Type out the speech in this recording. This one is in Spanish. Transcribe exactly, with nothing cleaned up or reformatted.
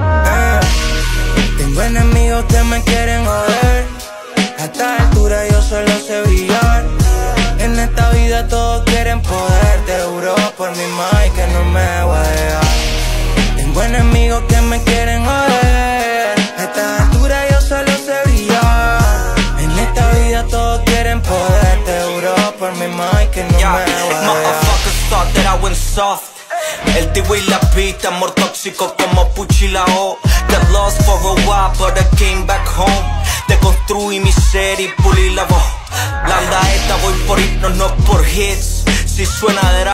Ah, tengo enemigos que me quieren joder. A esta altura yo solo sé brillar. En esta vida todos quieren poder. Te juro por mi mai que no me voy a dejar. Tengo enemigos que me quieren joder. A esta altura yo solo sé brillar. En esta vida todos quieren poder. Te juro por mi mai que no yeah. me voy a dejar. Motherfuckers thought that I went soft. El T V y la pista, amor tóxico como Puchi y la O. Got lost for a while, but I came back home. Deconstruí mi ser y pulí la voz. Blanda esta, voy por himnos, no por hits. Si suena de